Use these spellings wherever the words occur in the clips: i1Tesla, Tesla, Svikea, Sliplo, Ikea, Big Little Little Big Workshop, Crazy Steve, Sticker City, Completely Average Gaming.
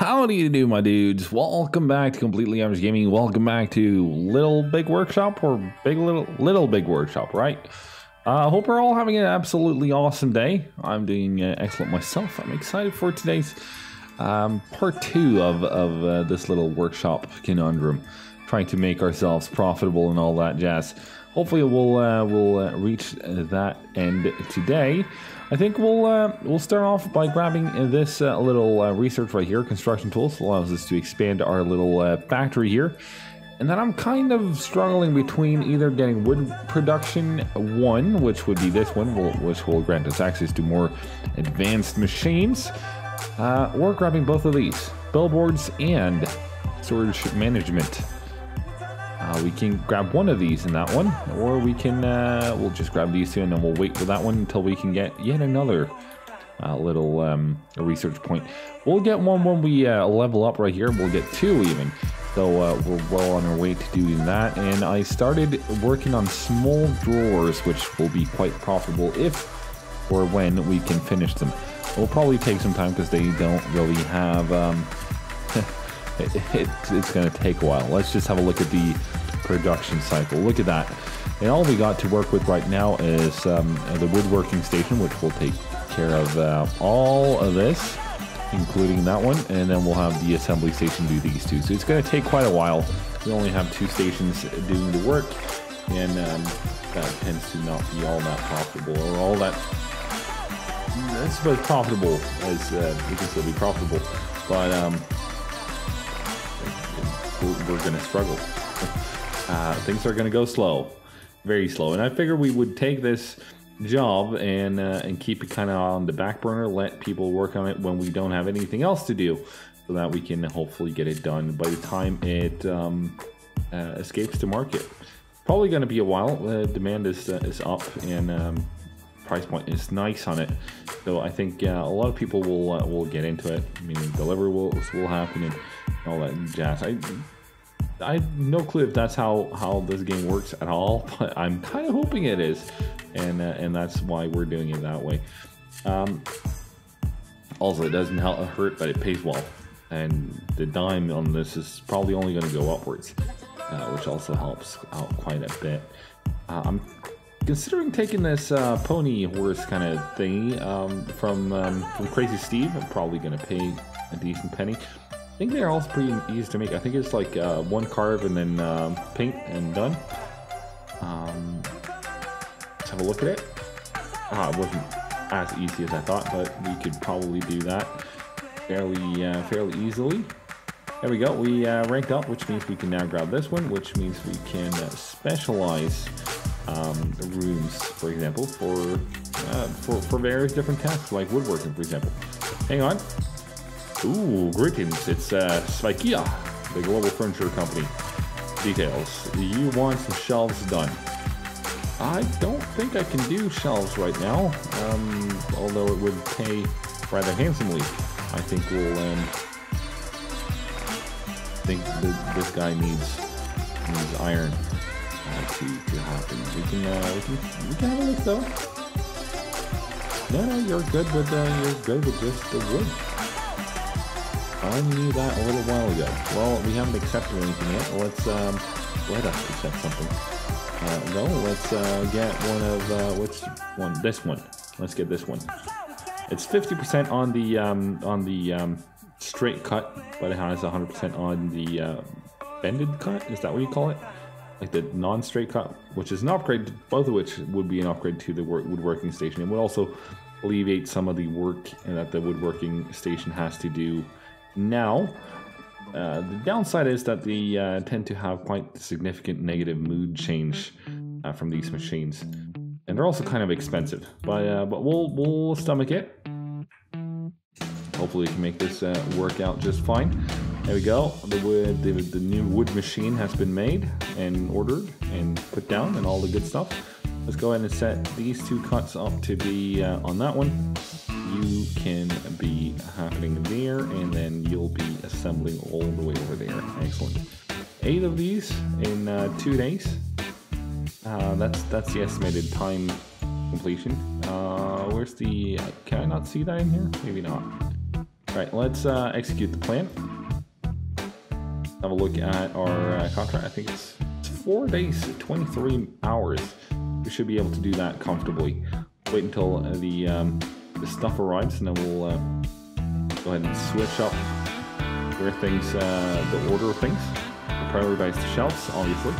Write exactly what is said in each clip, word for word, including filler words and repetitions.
Howdy you do, my dudes. Welcome back to Completely Average Gaming. Welcome back to Little Big Workshop or Big Little Little Big Workshop, right? I uh, hope you're all having an absolutely awesome day. I'm doing uh, excellent myself. I'm excited for today's um, part two of, of uh, this little workshop conundrum, trying to make ourselves profitable and all that jazz. Hopefully we'll uh, we'll uh, reach that end today. I think we'll uh, we'll start off by grabbing this uh, little uh, research right here. Construction tools allows us to expand our little uh, factory here, and then I'm kind of struggling between either getting wood production one, which would be this one, which will grant us access to more advanced machines, uh, or grabbing both of these billboards and storage management. Uh, we can grab one of these in that one, or we can, uh, we'll just grab these two and then we'll wait for that one until we can get yet another uh, little um, research point. We'll get one when we uh, level up right here. We'll get two even. So uh, we're well on our way to doing that. And I started working on small drawers, which will be quite profitable if or when we can finish them. It'll probably take some time because they don't really have... Um, It, it, it's going to take a while. Let's just have a look at the production cycle. Look at that. And all we got to work with right now is um, the woodworking station, which will take care of uh, all of this, including that one. And then we'll have the assembly station do these two. So it's going to take quite a while. We only have two stations doing the work, and um, that tends to not be all that profitable or all that... It's about as profitable as uh, we can still be profitable. But... Um, we're going to struggle. Uh, things are going to go slow, very slow. And I figured we would take this job and uh, and keep it kind of on the back burner, let people work on it when we don't have anything else to do, so that we can hopefully get it done by the time it um, uh, escapes the market. Probably going to be a while. Uh, demand is, uh, is up and um, price point is nice on it. So I think uh, a lot of people will uh, will get into it. I mean, delivery will, will happen and all that jazz. I I have no clue if that's how how this game works at all, but I'm kind of hoping it is, and uh, and that's why we're doing it that way. Um, also, it doesn't help, hurt, but it pays well, and the dime on this is probably only going to go upwards, uh, which also helps out quite a bit. Uh, I'm considering taking this uh, pony horse kind of thingy um, from um, from Crazy Steve. I'm probably going to pay a decent penny. I think they're all pretty easy to make. I think it's like uh, one carve and then um, paint and done. Um, let's have a look at it. Ah, it wasn't as easy as I thought, but we could probably do that fairly uh, fairly easily. There we go. We uh, ranked up, which means we can now grab this one, which means we can uh, specialize um, rooms, for example, for, uh, for for various different tasks, like woodworking, for example. Hang on. Ooh, greetings, it's uh, Svikea, the global furniture company. Details, you want some shelves done. I don't think I can do shelves right now, um, although it would pay rather handsomely. I think we'll, um, I think th this guy needs, needs iron uh, to, to happen. We can, uh, we can, we can have a look though. No, no, you're good with, uh, you're good with just the wood. I knew that a little while ago. Well, we haven't accepted anything yet. Let's, um, let us accept something. Uh, no, let's, uh, get one of, uh, which one? This one. Let's get this one. It's fifty percent on the, um, on the, um, straight cut, but it has one hundred percent on the, uh, bended cut? Is that what you call it? Like the non-straight cut, which is an upgrade, both of which would be an upgrade to the woodworking station. It would also alleviate some of the work that the woodworking station has to do. Now, uh, the downside is that they uh, tend to have quite significant negative mood change uh, from these machines, and they're also kind of expensive. But uh, but we'll we'll stomach it. Hopefully, we can make this uh, work out just fine. There we go. The wood, the, the new wood machine has been made and ordered and put down, and all the good stuff. Let's go ahead and set these two cuts up to be uh, on that one. You can be happening there, and then you'll be assembling all the way over there. Excellent. Eight of these in uh, two days. Uh, that's that's the estimated time completion. Uh, where's the? Can I not see that in here? Maybe not. All Right, let's uh, execute the plan. Have a look at our uh, contract. I think it's, it's four days, twenty-three hours. We should be able to do that comfortably. Wait until uh, the, um, the stuff arrives, and then we'll uh, go ahead and switch up where things, uh, the order of things. We'll prioritize the shelves, obviously,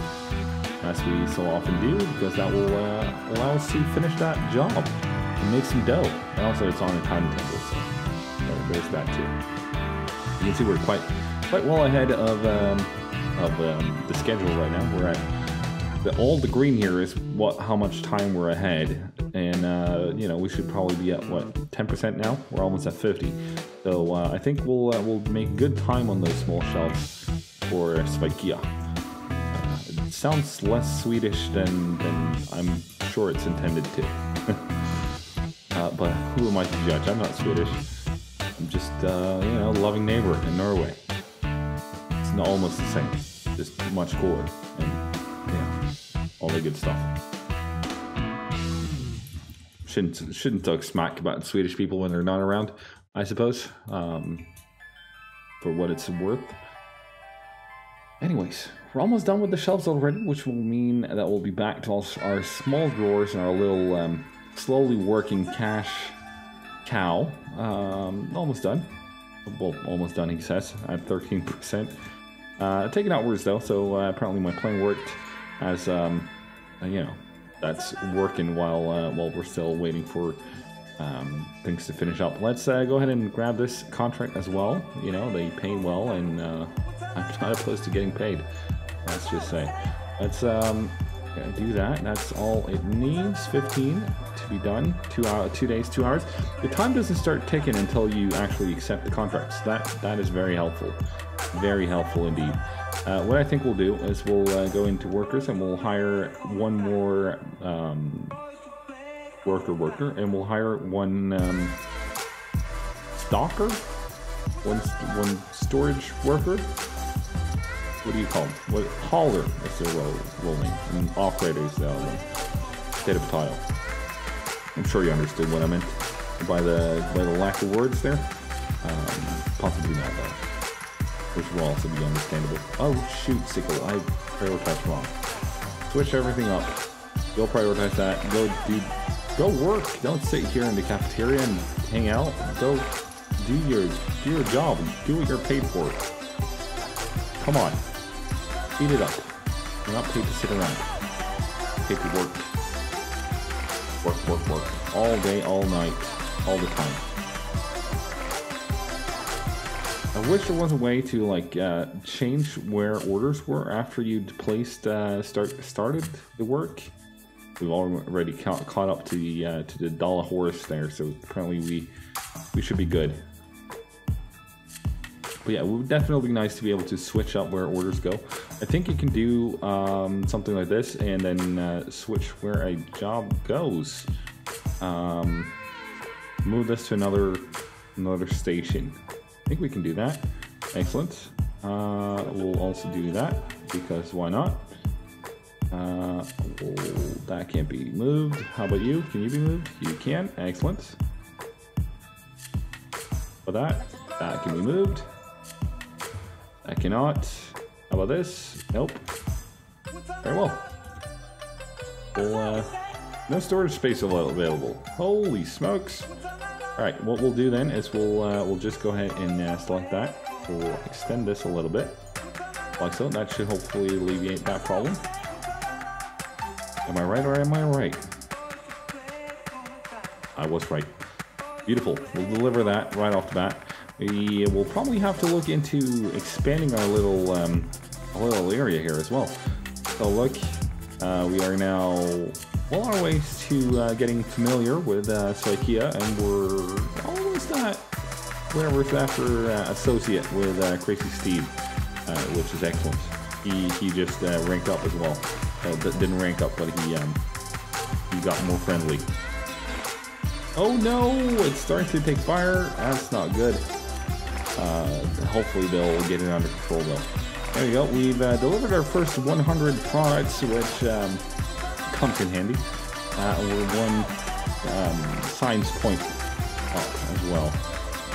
as we so often do, because that will uh, allow us to finish that job and make some dough. And also, it's on a time table, so there's that too. You can see we're quite. Quite well ahead of um, of um, the schedule right now. We're at the, all the green here is what how much time we're ahead, and uh, you know we should probably be at what ten percent now. We're almost at fifty, so uh, I think we'll uh, we'll make good time on those small shelves for Svikea. Uh, it sounds less Swedish than than I'm sure it's intended to, uh, but who am I to judge? I'm not Swedish. I'm just uh, you know loving neighbor in Norway. Not almost the same, just much cooler, and yeah, all the good stuff. Shouldn't shouldn't talk smack about Swedish people when they're not around, I suppose. Um, for what it's worth. Anyways, we're almost done with the shelves already, which will mean that we'll be back to all our small drawers and our little um, slowly working cash cow. Um, almost done. Well, almost done, he says. At thirteen percent. Uh, taken outwards though, so uh, apparently my plan worked. As um, you know, that's working while uh, while we're still waiting for um, things to finish up. Let's uh, go ahead and grab this contract as well. You know, they pay well, and uh, I'm not opposed to getting paid. Let's just say, let's um, do that. That's all it needs. fifteen to be done. Two hour, two days, two hours. The time doesn't start ticking until you actually accept the contracts. So that that is very helpful. Very helpful indeed. Uh, what I think we'll do is we'll uh, go into workers, and we'll hire one more um, worker worker, and we'll hire one um, stalker, one one storage worker. What do you call them? What hauler is their role, role name, and operator is their head of tile. I'm sure you understood what I meant by the by the lack of words there. Um, possibly not though. Which will also be understandable. Oh shoot, sickle, I prioritized wrong. Switch everything up. Go prioritize that. Go do, go work. Don't sit here in the cafeteria and hang out. Go do your do your job. Do what you're paid for. Come on, eat it up. You're not paid to sit around. Take the work, work, work, work, all day, all night, all the time. I wish there was a way to like uh, change where orders were after you'd placed uh, start started the work. We've already ca caught up to the uh, to the dollar horse there, so apparently we we should be good. But yeah, it would definitely be nice to be able to switch up where orders go. I think you can do um, something like this and then uh, switch where a job goes. Um, move this to another another station. I think we can do that. Excellent. Uh, we'll also do that because why not? Uh, oh, that can't be moved. How about you? Can you be moved? You can. Excellent. For that, that can be moved. I cannot. How about this? Nope. Very well. Well, uh, no storage space available. Holy smokes. All right, what we'll do then is we'll uh, we'll just go ahead and uh, select that. We'll extend this a little bit, like so. That should hopefully alleviate that problem. Am I right or am I right? I was right. Beautiful. We'll deliver that right off the bat. We will probably have to look into expanding our little um, little area here as well. So look, uh, we are now. Well, our ways to uh, getting familiar with uh, Svikea, and we're almost at whenever it's after uh, associate with uh, Crazy Steve, uh, which is excellent. He he just uh, ranked up as well. Uh, didn't rank up, but he um, he got more friendly. Oh no! It's starting to take fire. That's not good. Uh, hopefully they'll get it under control though. There we go. We've uh, delivered our first one hundred products, which. Um, comes in handy. Uh, we're one um, science point up as well.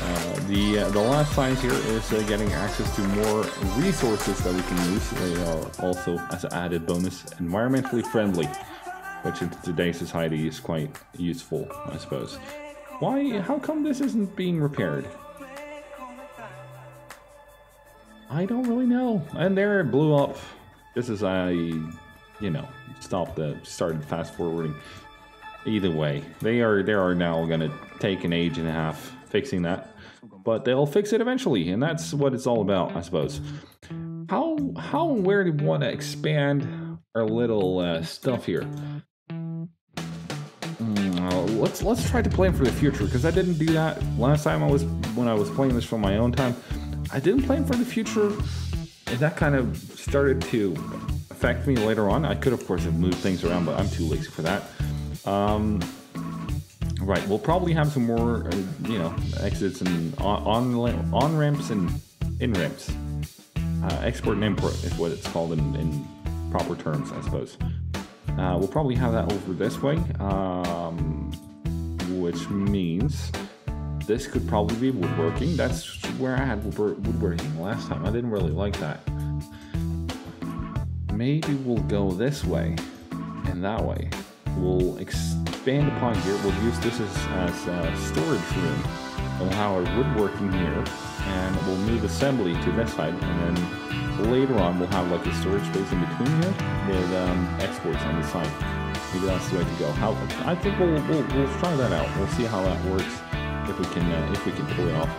Uh, the, uh, the last sign here is uh, getting access to more resources that we can use. They are also, as an added bonus, environmentally friendly, which in today's society is quite useful, I suppose. Why? How come this isn't being repaired? I don't really know. And there it blew up. This is I, you know, stopped the, started fast forwarding. Either way, they are, they are now gonna take an age and a half fixing that, but they'll fix it eventually, and that's what it's all about, I suppose. How, how and where do we want to expand our little uh, stuff here? Mm, let's let's try to plan for the future, because I didn't do that last time. I was when I was playing this for my own time. I didn't plan for the future, and that kind of started to affect me later on. I could, of course, have moved things around, but I'm too lazy for that. Um, Right, we'll probably have some more, uh, you know, exits and on-ramps on, on ramps and in-ramps. Uh, export and import is what it's called in, in proper terms, I suppose. Uh, we'll probably have that over this way, um, which means this could probably be woodworking. That's where I had woodworking last time. I didn't really like that. Maybe we'll go this way and that way. We'll expand upon here. We'll use this as, as a storage room. We'll have a woodworking here, and we'll move assembly to this side, and then later on we'll have like a storage space in between here with um, exports on the side. Maybe that's the way to go. How I think we'll we'll, we'll try that out. We'll see how that works, if we can uh, if we can pull it off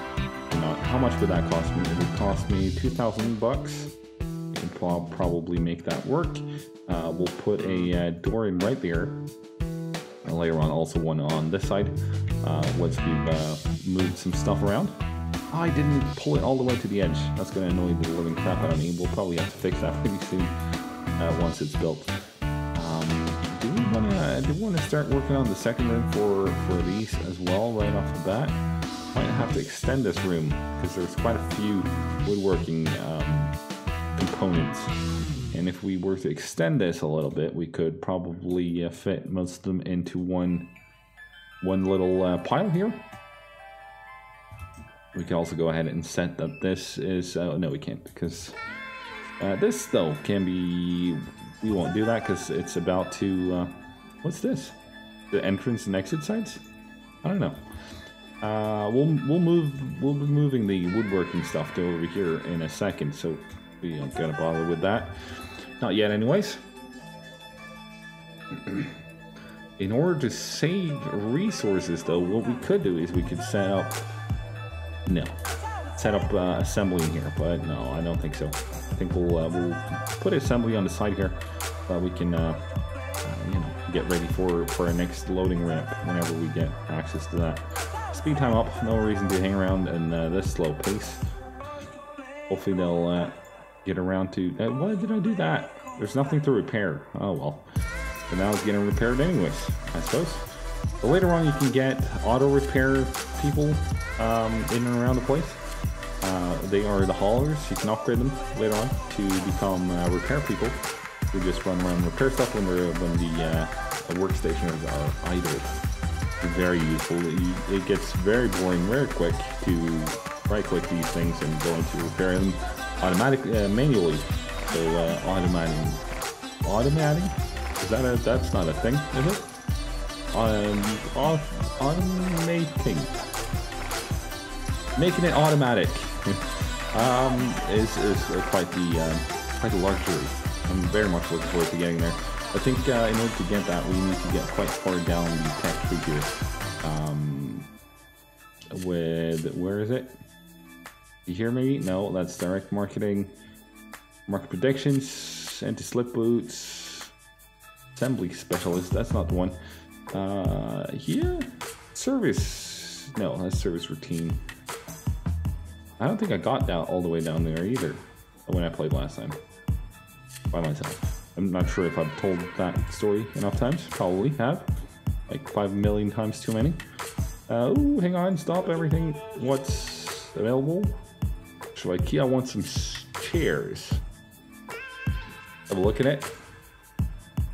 or not. How much would that cost me? It would cost me two thousand bucks. Can probably make that work. Uh, we'll put a uh, door in right there, and later on also one on this side uh, once we've uh, moved some stuff around. I didn't pull it all the way to the edge. That's going to annoy the living crap out of me. We'll probably have to fix that pretty soon uh, once it's built. Um, do we want to do we want to start working on the second room for for these as well right off the bat? Might have to extend this room because there's quite a few woodworking Um, components, and if we were to extend this a little bit, we could probably uh, fit most of them into one one little uh, pile here. We can also go ahead and set up this is uh, no, we can't, because uh, this though can be, we won't do that because it's about to uh, what's this, the entrance and exit sides? I don't know. Uh, we'll we'll move we'll be moving the woodworking stuff to over here in a second, so we don't gotta bother with that. Not yet anyways. In order to save resources though, what we could do is we could set up, no, set up uh, assembly in here, but no, I don't think so. I think we'll, uh, we'll put assembly on the side here, but we can, uh, uh, you know, get ready for, for our next loading ramp whenever we get access to that. Speed time up, no reason to hang around in uh, this slow pace. Hopefully they'll uh, get around to, uh, why did I do that? There's nothing to repair. Oh well. But now it's getting repaired anyways, I suppose. But later on you can get auto repair people um, in and around the place. Uh, they are the haulers. You can upgrade them later on to become uh, repair people who just run around and repair stuff when, we're, when the, uh, the workstations are idle. Very useful. It gets very boring very quick to right-click these things and go into repair them automatically, uh, manually. So uh, automating, automating? Is that a? That's not a thing, is it? Um, off, automating, making it automatic. um, is is quite the uh, quite the luxury. I'm very much looking forward to getting there. I think uh, in order to get that, we need to get quite far down the tech figure. Um, with where is it? You hear me? No, that's direct marketing, market predictions, anti-slip boots, assembly specialist. That's not the one. Uh, here, service. No, that's service routine. I don't think I got that all the way down there either when I played last time by myself. I'm not sure if I've told that story enough times. Probably have, like five million times too many. Uh, oh, hang on! Stop everything. What's available? So Ikea wants some chairs. Have a look at it.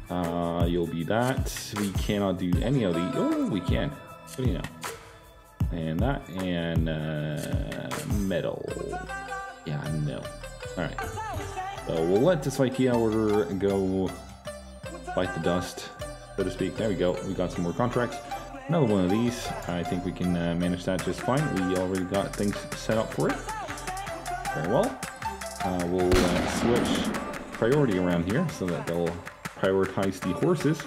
Uh, you'll be that. We cannot do any of the. Oh, we can. What do you know? and that, and uh, metal. Yeah, no. Alright. So we'll let this Ikea order go bite the dust, so to speak. There we go. We got some more contracts. Another one of these. I think we can uh, manage that just fine. We already got things set up for it. Very well. Uh, we'll uh, switch priority around here so that they'll prioritize the horses.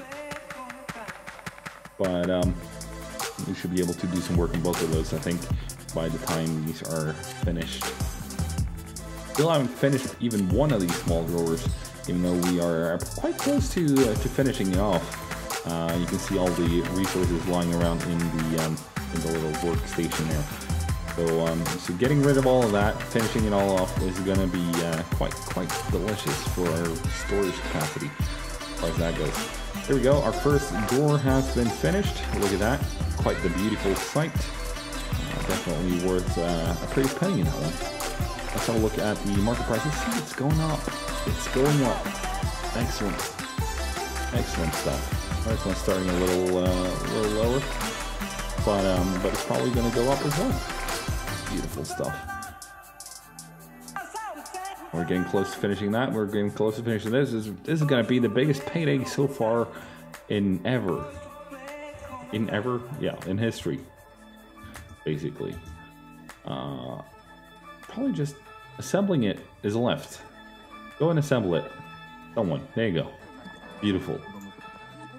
But um, we should be able to do some work on both of those, I think, by the time these are finished. Still haven't finished even one of these small drawers, even though we are quite close to uh, to finishing it off. Uh, you can see all the resources lying around in the um, in the little workstation there. So, um, so getting rid of all of that, finishing it all off, is going to be uh, quite quite delicious for our storage capacity, as far as that goes. There we go. Our first door has been finished. Look at that! Quite the beautiful sight. Uh, definitely worth uh, a pretty penny in that one. Let's have a look at the market prices. See, it's going up. It's going up. Excellent. Excellent stuff. This one's starting a little, uh, little lower, but um, but it's probably going to go up as well. Beautiful stuff. We're getting close to finishing that. We're getting close to finishing this. This is, this is going to be the biggest payday so far in ever. In ever? Yeah, in history, basically. Uh, probably just assembling it is left. Go and assemble it. Someone. There you go. Beautiful.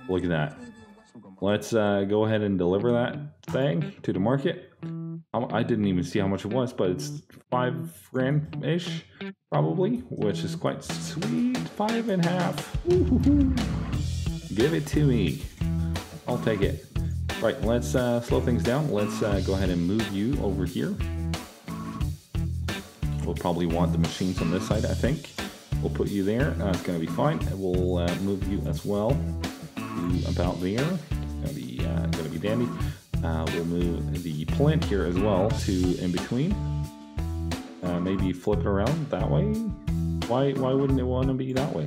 Look at that. Let's uh, go ahead and deliver that thing to the market. I didn't even see how much it was, but it's five grand-ish, probably, which is quite sweet. Five and a half. Give it to me. I'll take it. Right, let's uh, slow things down. Let's uh, go ahead and move you over here. We'll probably want the machines on this side, I think. We'll put you there. That's uh, going to be fine. We'll uh, move you as well. About there, gonna be uh, gonna be dandy. Uh, we'll move the plant here as well to in between. Uh, maybe flip it around that way. Why why wouldn't it want to be that way?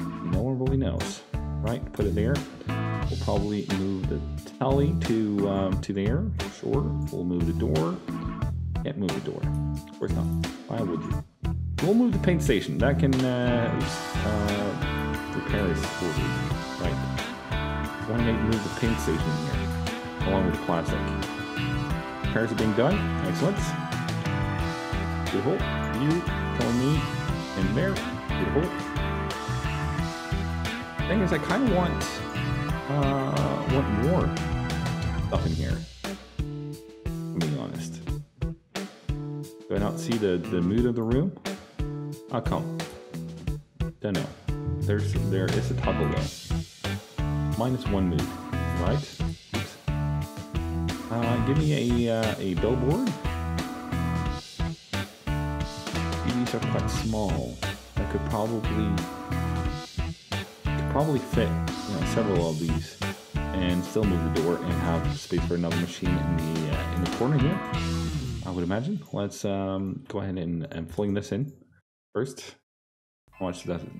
No one really knows, right? Put it there. We'll probably move the tally to um, to there. Sure. We'll move the door. Can't move the door. Of course not. Why would you? We'll move the paint station. That can uh, uh, repair this for you. Right. Why don't I move the paint station here, along with the plastic. Repairs are being done. Excellent. Beautiful. You, tell me, in there. Beautiful. The thing is, I kind of want, uh, want more stuff in here, I'm being honest. Do I not see the, the mood of the room? I'll come. Don't know. There's, there is a toggle though. Minus one move, right? Uh, give me a, uh, a billboard. These are quite small. I could probably could probably fit you know, several of these and still move the door and have space for another machine in the uh, in the corner here, I would imagine. Let's um, go ahead and, and fling this in first. How much does it?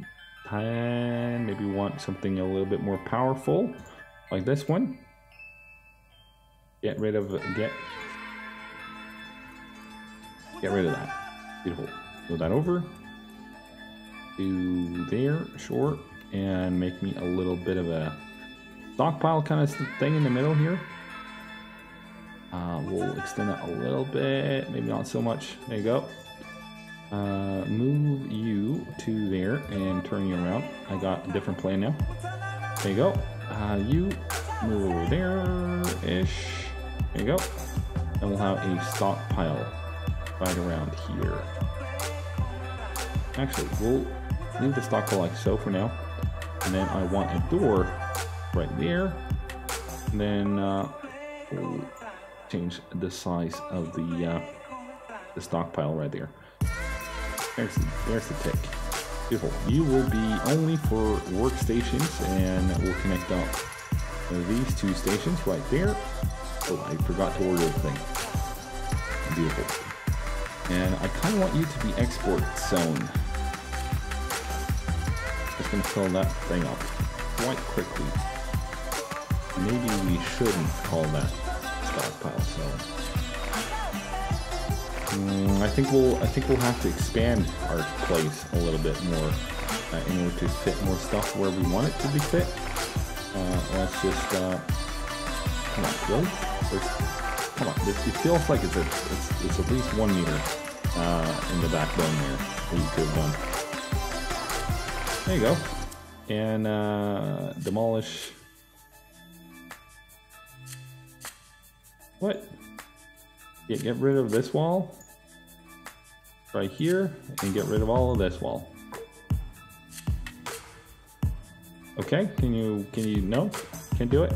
And maybe want something a little bit more powerful, like this one. Get rid of get get rid of that. Beautiful. Move that over to there, sure, and make me a little bit of a stockpile kind of thing in the middle here. Uh, we'll extend that a little bit, maybe not so much. There you go. Uh, move you to there and turn you around. I got a different plan now. There you go. Uh, you move over there-ish. There you go. And we'll have a stockpile right around here. Actually, we'll leave the stockpile like so for now. And then I want a door right there. And then uh, we'll change the size of the, uh, the stockpile right there. There's the, there's the tick. Beautiful. You will be only for workstations, and we'll connect up these two stations right there. Oh, I forgot to order the thing. Beautiful. And I kind of want you to be export zone. Just going to fill that thing up quite quickly. Maybe we shouldn't call that stockpile, so mm, I think we'll I think we'll have to expand our place a little bit more uh, in order to fit more stuff where we want it to be fit. Uh, let's just uh, come on, really? Come on. It, it feels like it's a, it's, it's at least one meter uh, in the backbone there that you could have done. There you go. And uh, demolish. What? Yeah, get rid of this wall right here and get rid of all of this wall. Okay, can you, can you, no, can't do it.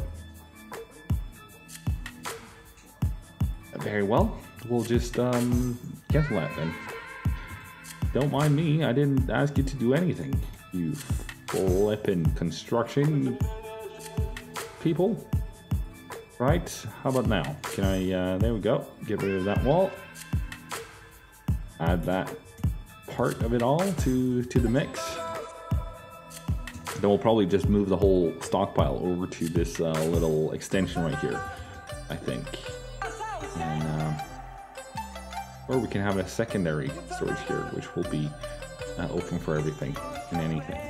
Very well, we'll just um, cancel that then. Don't mind me, I didn't ask you to do anything, you flippin' construction people. Right, how about now? Can I, uh, there we go, get rid of that wall. Add that part of it all to, to the mix. Then we'll probably just move the whole stockpile over to this uh, little extension right here, I think. And, uh, or we can have a secondary storage here, which will be uh, open for everything and anything.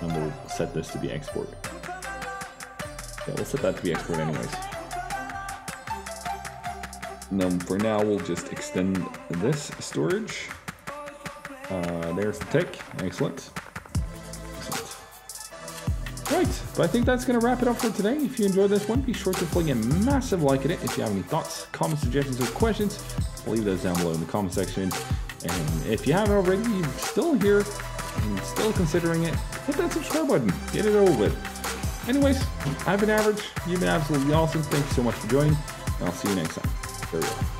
And we'll set this to be export. Yeah, we'll set that to be export anyways. And then for now, we'll just extend this storage. Uh, there's the tick. Excellent. Right, but I think that's going to wrap it up for today. If you enjoyed this one, be sure to fling a massive like at it. If you have any thoughts, comments, suggestions, or questions, leave those down below in the comment section. And if you haven't already, you're still here and still considering it, hit that subscribe button. Get it over with. Anyways, I've been average. You've been absolutely awesome. Thank you so much for joining, and I'll see you next time. Farewell.